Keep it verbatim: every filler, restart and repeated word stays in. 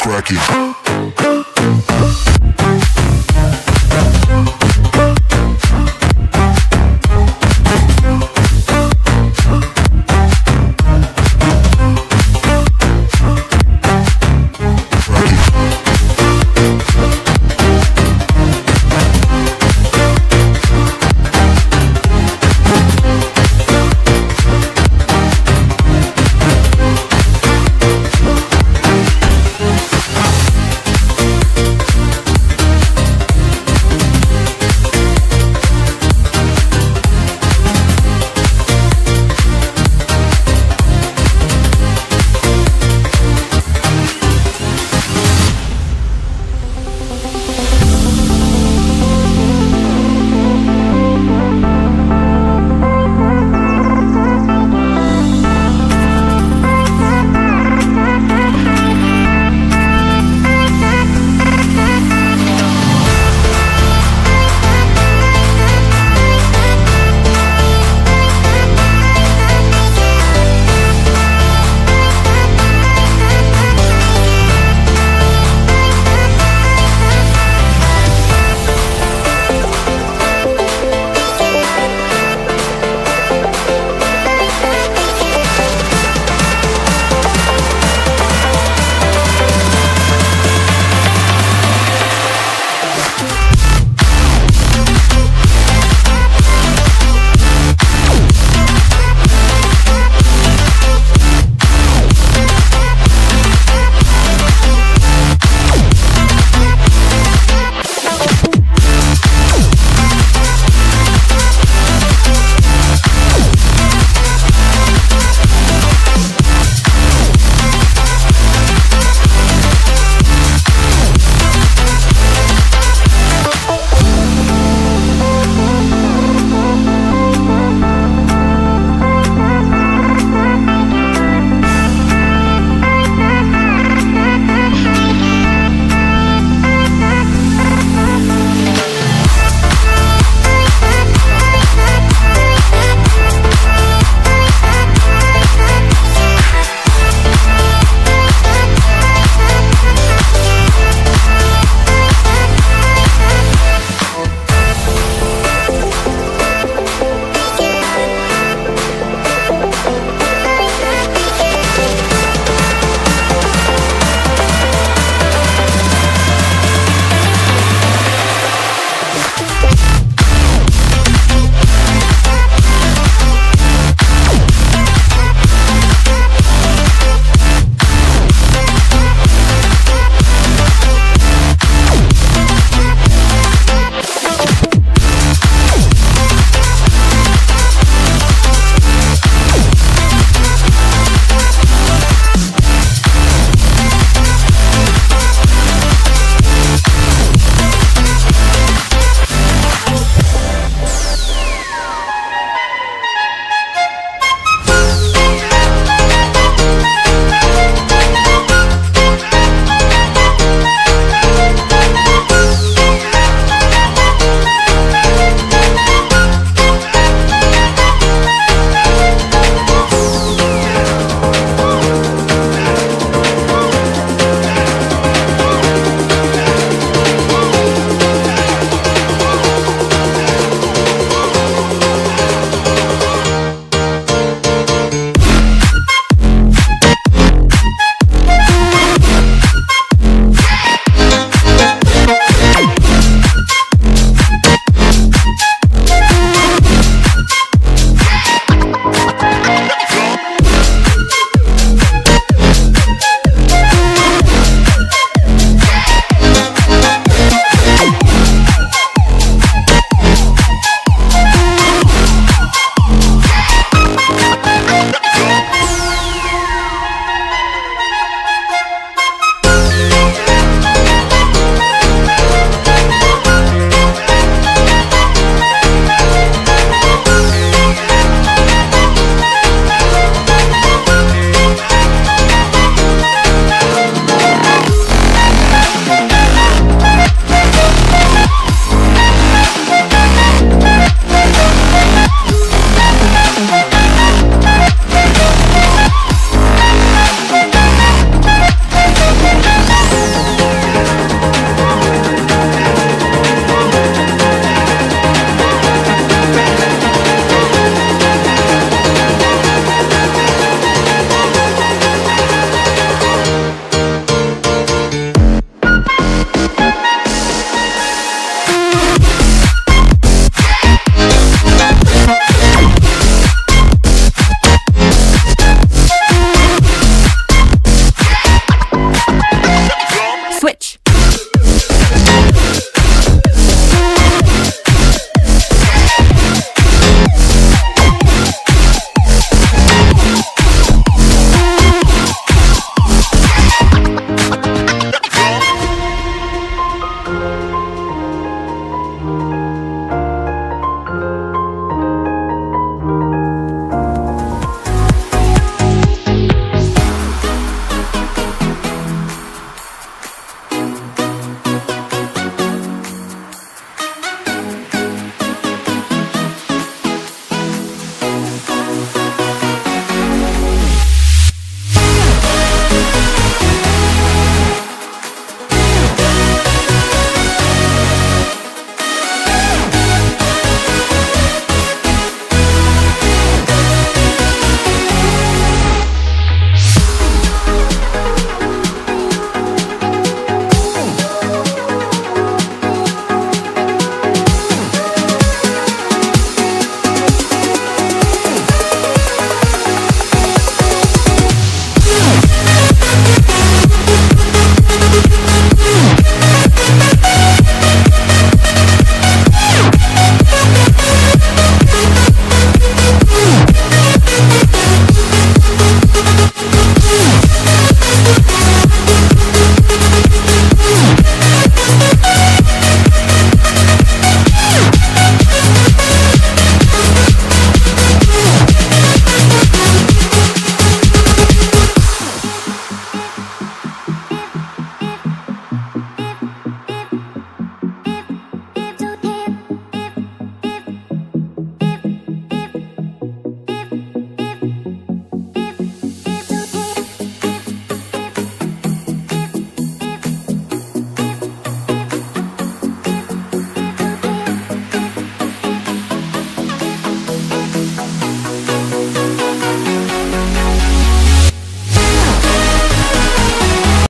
Cracky.